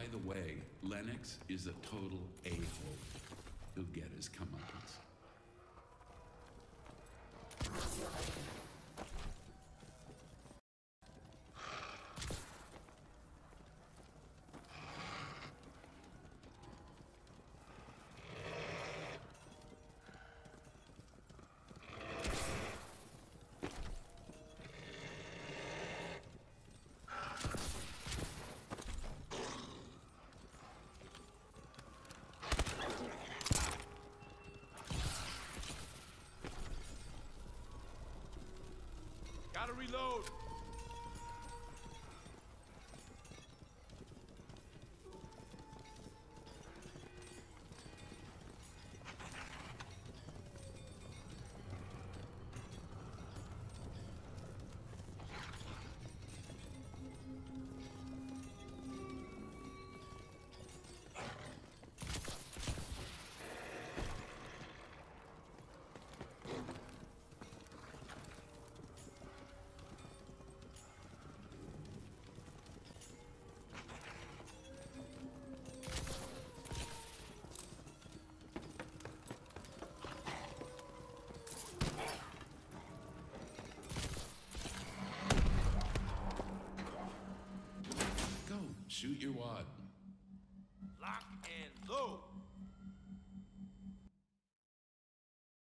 by the way, Lennox is a total a-hole. He'll get his comeuppance. Gotta reload! Shoot your wad. Lock and load.